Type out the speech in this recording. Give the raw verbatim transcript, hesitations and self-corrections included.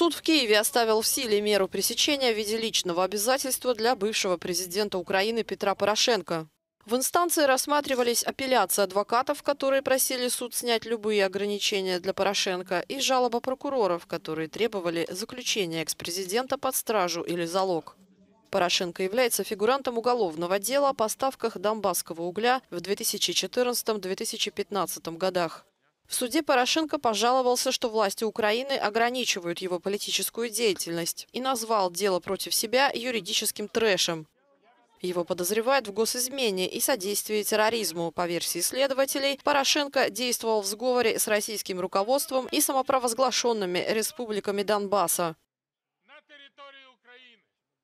Суд в Киеве оставил в силе меру пресечения в виде личного обязательства для бывшего президента Украины Петра Порошенко. В инстанции рассматривались апелляции адвокатов, которые просили суд снять любые ограничения для Порошенко, и жалоба прокуроров, которые требовали заключения экс-президента под стражу или залог. Порошенко является фигурантом уголовного дела о поставках донбасского угля в две тысячи четырнадцатом — две тысячи пятнадцатом годах. В суде Порошенко пожаловался, что власти Украины ограничивают его политическую деятельность, и назвал дело против себя юридическим трэшем. Его подозревают в госизмене и содействии терроризму. По версии следователей, Порошенко действовал в сговоре с российским руководством и самопровозглашенными республиками Донбасса.